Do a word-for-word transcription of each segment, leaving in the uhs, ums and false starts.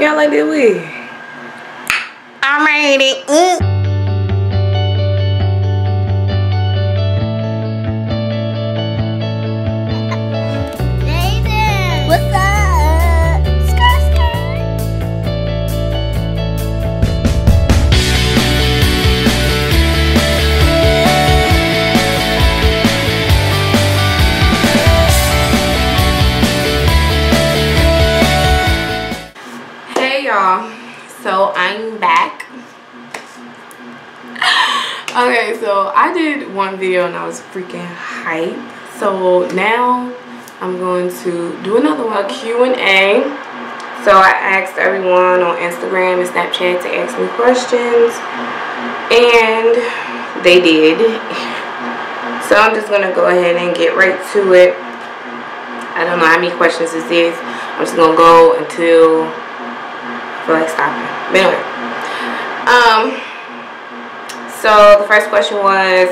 Y'all like that wig? I'm ready. Mm. Okay, so I did one video and I was freaking hype. So now I'm going to do another one, Q and A. So I asked everyone on Instagram and Snapchat to ask me questions, and they did. So I'm just going to go ahead and get right to it. I don't know how many questions this is. I'm just going to go until I feel like stopping. But anyway. Um... So the first question was,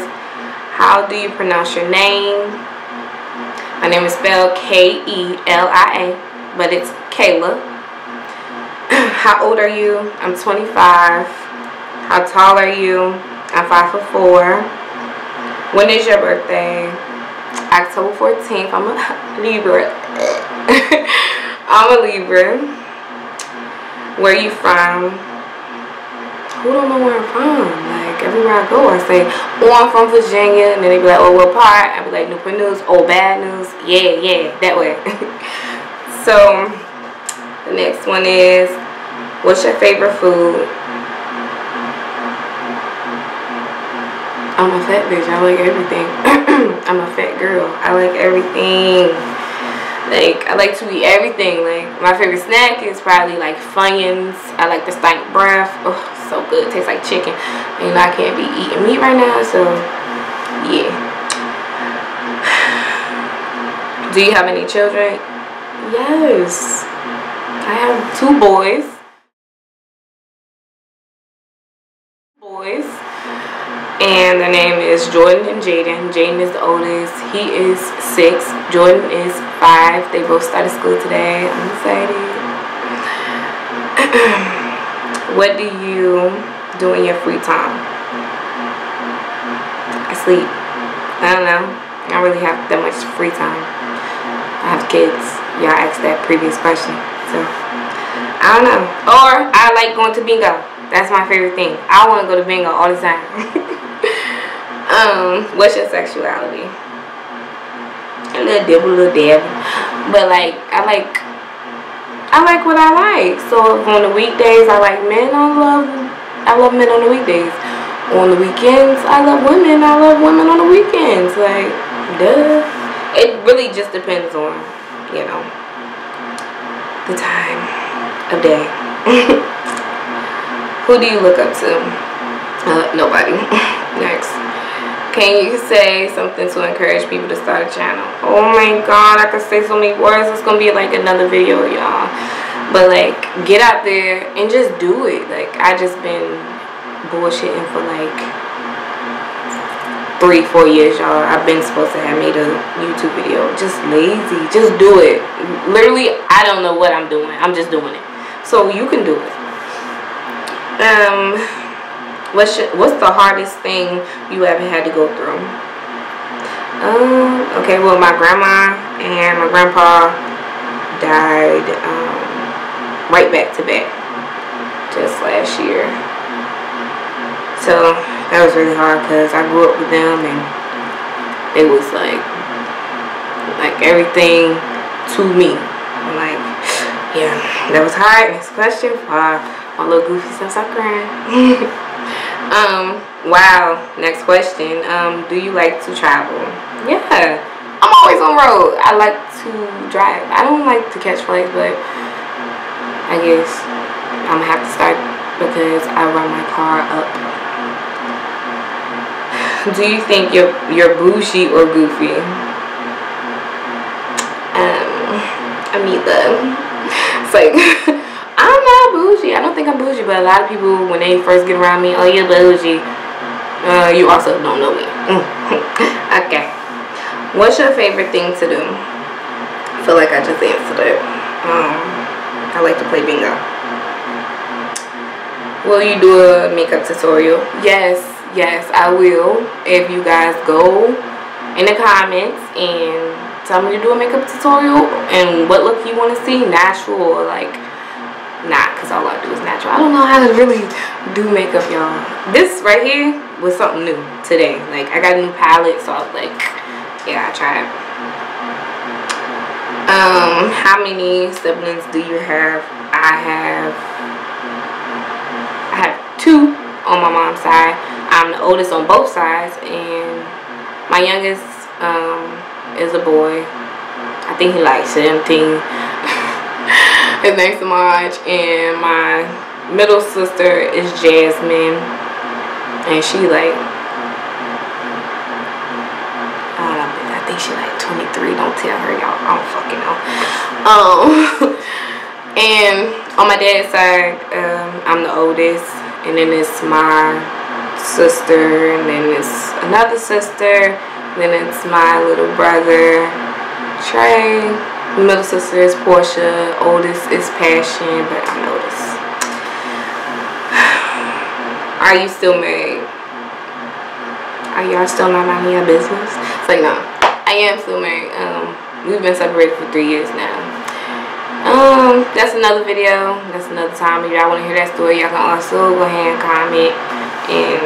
how do you pronounce your name? My name is spelled K E L I A, but it's Kayla. How old are you? I'm twenty-five. How tall are you? I'm five foot four. When is your birthday? October fourteenth. I'm a Libra. I'm a Libra. Where are you from? Who don't know where I'm from? Like, everywhere I go, I say, oh, I'm from Virginia. And then they be like, oh, what part? I be like, Newport News. Oh, Bad News. Yeah, yeah, that way. So, the next one is, what's your favorite food? I'm a fat bitch. I like everything. I'm a fat girl. I like everything. Like, I like to eat everything. Like, my favorite snack is probably, like, Funyuns. I like the stank breath. Ugh. So good, tastes like chicken, and I can't be eating meat right now, so yeah. Do you have any children? Yes, I have two boys boys and their name is Jordan and Jaden. Jaden is the oldest, he is six, Jordan is five. They both started school today. I'm excited. What do you do in your free time? I sleep. I don't know. I don't really have that much free time. I have kids. Y'all asked that previous question. So, I don't know. Or, I like going to bingo. That's my favorite thing. I want to go to bingo all the time. um, what's your sexuality? A little dibble, a little dab. But, like, I like... I like what I like. So on the weekdays, I like men. I love, I love men on the weekdays. On the weekends, I love women. I love women on the weekends. Like, duh. It really just depends on, you know, the time of day. Who do you look up to? Uh, nobody. Next. Can you say something to encourage people to start a channel? Oh my god, I could say so many words. It's gonna be like another video, y'all. But like, get out there and just do it. Like, I just been bullshitting for like three, four years, y'all. I've been supposed to have made a YouTube video. Just lazy. Just do it. Literally, I don't know what I'm doing. I'm just doing it. So you can do it. Um... What's, your, what's the hardest thing you ever had to go through? Um, okay, well, my grandma and my grandpa died um, right back to back just last year. So that was really hard because I grew up with them and it was like, like everything to me. I'm like, yeah, that was hard. Next question. Uh, my little goofy stuff, stop crying. Um, wow, next question. Um, do you like to travel? Yeah, I'm always on the road. I like to drive. I don't like to catch flights, but I guess I'm gonna have to start because I run my car up. Do you think you're, you're bougie or goofy? Um, I'm either. It's like... I'm not bougie. I don't think I'm bougie, but a lot of people, when they first get around me, oh, you're bougie. Uh, you also don't know me. Okay. What's your favorite thing to do? I feel like I just answered it. Um, I like to play bingo. Will you do a makeup tutorial? Yes, yes, I will. If you guys go in the comments and tell me to do a makeup tutorial and what look you want to see, natural or like not, because all I do is natural. I don't know how to really do makeup, y'all. This right here was something new today. Like, I got a new palette, so I was like, yeah, I tried. Um, how many siblings do you have? I have... two on my mom's side. I'm the oldest on both sides, and my youngest um, is a boy. I think he likes seventeen. His name's Marge, and my middle sister is Jasmine, and she like, I don't know, I think she like twenty-three. Don't tell her, y'all. I don't fucking know. Um, and on my dad's side, um, I'm the oldest. And then it's my sister, and then it's another sister, and then it's my little brother, Trey. Middle sister is Portia, oldest is Passion, but I'm oldest. Are you still married? Are y'all still not minding your business? It's like, no, I am still married. Um, we've been separated for three years now. Um, that's another video. That's another time. If y'all want to hear that story, y'all can also go ahead and comment and,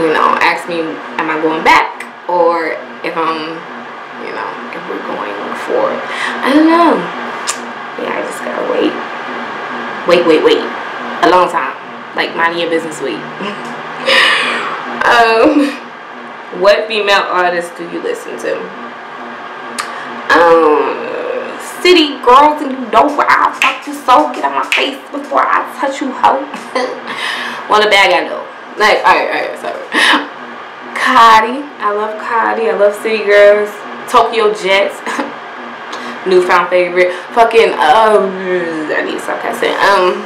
you know, ask me, am I going back? Or if I'm, you know, if we're going forward. I don't know. Yeah, I just gotta wait. Wait, wait, wait. A long time. Like, minding your business, wait. um, what female artists do you listen to? Um... City Girls and you know where I'll fuck you, so get on my face before I touch you, hoe. Well, the bag I know. Like, alright, alright, sorry. Cardi. I love Cardi. I love City Girls. Tokyo Jets. Newfound favorite. Fucking, um, I need some casting. Um,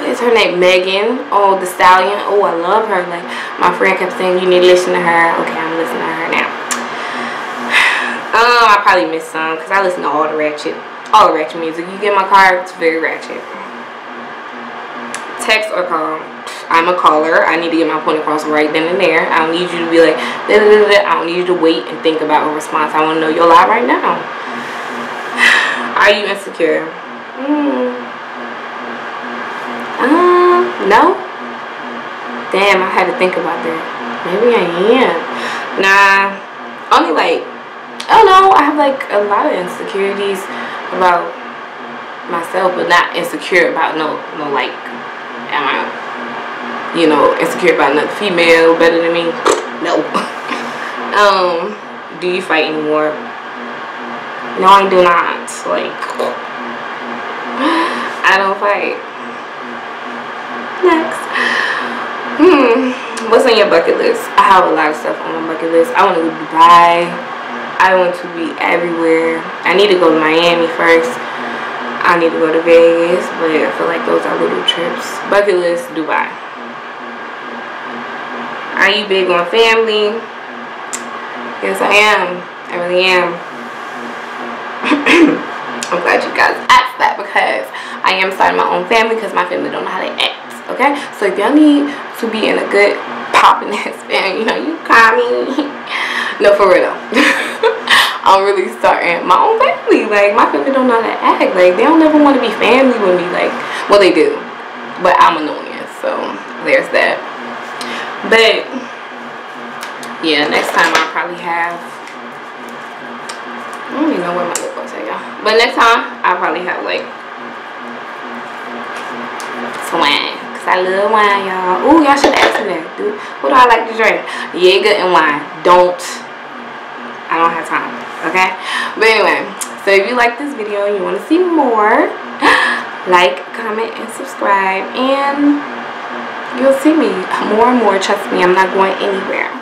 what is her name? Megan. Oh, the Stallion. Oh, I love her. Like, my friend kept saying, you need to listen to her. Okay, I'm listening to her now. Um, I probably missed some because I listen to all the ratchet, all the ratchet music. You get my car, it's very ratchet. Text or call? I'm a caller. I need to get my point across right then and there. I don't need you to be like, da, da, da, da. I don't need you to wait and think about a response. I want to know your lie right now. Are you insecure? Mm. Um, no. Damn, I had to think about that. Maybe I am. Nah, only like. I don't know, I have like a lot of insecurities about myself, but not insecure about no, no like, am I, you know, insecure about another female better than me? No. um, do you fight anymore? No, I do not. Like, I don't fight. Next. Hmm, what's on your bucket list? I have a lot of stuff on my bucket list. I want to go to Dubai. I want to be everywhere. I need to go to Miami first. I need to go to Vegas, but I feel like those are little trips. Bucket list, Dubai. Are you big on family? Yes, I am. I really am. I'm glad you guys asked that because I am starting my own family because my family don't know how to act, okay? So if y'all need to be in a good popping ass family, you know, you call me. No, for real though. I'm really starting my own family. Like, my family don't know how to act. Like, they don't ever want to be family with me. Like, well, they do. But I'm annoying. So, there's that. But, yeah, next time I'll probably have... I don't even know where my lip gloss at, y'all. But next time, I'll probably have, like, some wine. Because I love wine, y'all. Ooh, y'all should ask me that. Dude, what do I like to drink? Jaeger and wine. Don't. I don't have time. Okay, but anyway, so if you like this video and you want to see more, like, comment, and subscribe, and you'll see me more and more. Trust me, I'm not going anywhere.